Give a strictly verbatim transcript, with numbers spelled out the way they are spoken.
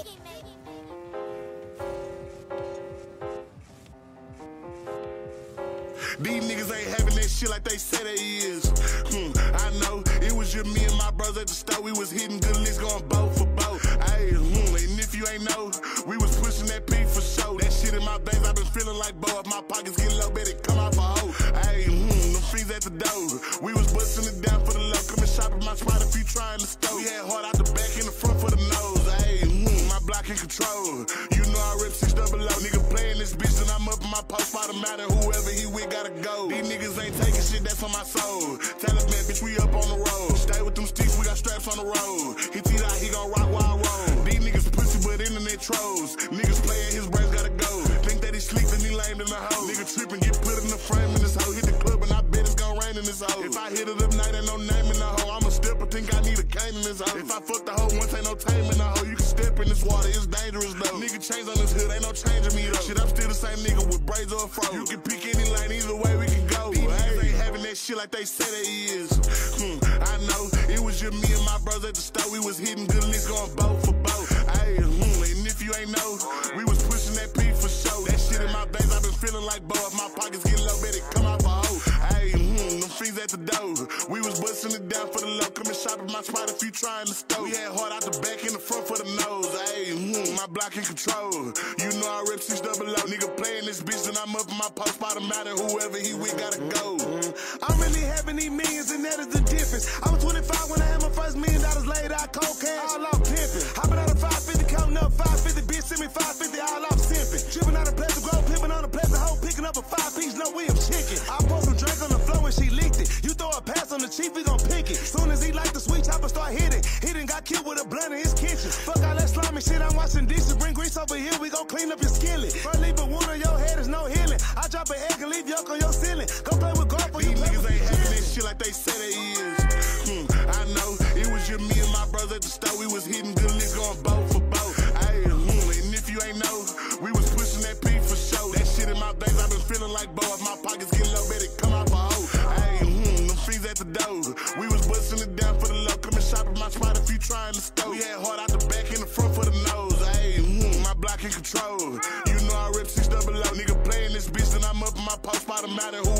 These niggas ain't having that shit like they say they is. Hmm, I know, it was just me and my brother at the store. We was hitting good licks, going boat for boat. Ayy, hmm, and if you ain't know, we was pushing that P for show. That shit in my veins, I been feeling like bo. If my pockets get low, better come out for hoe. Ayy, hmm, them fiends at the door. We was busting it down for the low. Come and shop at my spot if you trying to stow. We had hard out the back and the front for the nose. Ayy, hmm, my block in control. You know I rep six double O. Nigga playing this bitch, and I'm up in my post. By the matter, whoever he with gotta go. These niggas ain't taking shit, that's on my soul. Tell us, man, bitch, we up on the road. Stay with them sticks, we got straps on the road. He teed out, he gon' rock while I roll. These niggas pussy, but internet trolls. Niggas playing, his brains gotta go. Think that he sleep, then he lame in the hoe. Nigga trippin', get put in the frame in this hoe. Hit the club, and I bet it's gon' rain in this hoe. If I hit it up night, ain't no name in the hoe. I'ma step, I think I need a cane in this hoe. If I fuck the hoe once, ain't no tame in the hoe. You can step in this water, it's dangerous though. Nigga change on this hood, ain't no changing me though. Shit, I'm still the same nigga with braids or a fro. You can pick any lane, either way we can go. These niggas ain't having that shit like they say they is. Hmm, I know, it was just me and my brother at the store. We was hitting good licks, going boat for boat. Ayy, hmm, and if you ain't know, we was pushing that P for show. That shit in my veins, I been feeling like bo. If my pockets get low, better come out for hoe. Ayy, hmm, them fiends at the door. We was busting it down for the low. Come and shop at my spot if you trying to stow. We had hard out the back and the front for the nose. Ayy, hmm, my block in control. You know I rep six double O. Nigga playing this bitch, then I'm up in my post. By the matter, whoever he with gotta go. I'm really having these millions, and that is the difference. I was twenty-five when I had my first million dollars laid out cold cash. All off pimping. Hopping out of five fifty, counting up five fifty. Bitch send me five fifty, all off simping. Dripping out of Pleasant Grove, pimping on a Pleasant hoe, picking up a five piece, no way of chicken. I pour some drink on the floor and she leaked it. You throw a pass on the chief, he gon' pick it. Soon as he light the sweet chopper, start hitting. He done got killed with a blunt in his kitchen. Fuck all that slimy shit, I'm washing dishes. Bring grease over here, we gon' clean up your skillet. First leave a wound on your head, is no healing. I drop an egg and leave yuck on your ceiling. Go play with God for you. These niggas ain't having that shit like they say they is. Hmm, I know, it was just me and my brother at the store. We was hitting good licks, going boat for boat. Ayy, hmm, and if you ain't know, we was pushing that P for show. That shit in my veins, I been feeling like bo. If my pockets get low, better come out for hoe. Ayy, hmm, them fiends at the door. We was busting it down for the low. Come and shop at my spot if you trying to stow. We had hard out the back and the front for the nose. Ayy, hmm, my block in control. You know I rep six double O. Nigga playing this bitch, then I'm up in my post. By the matter, who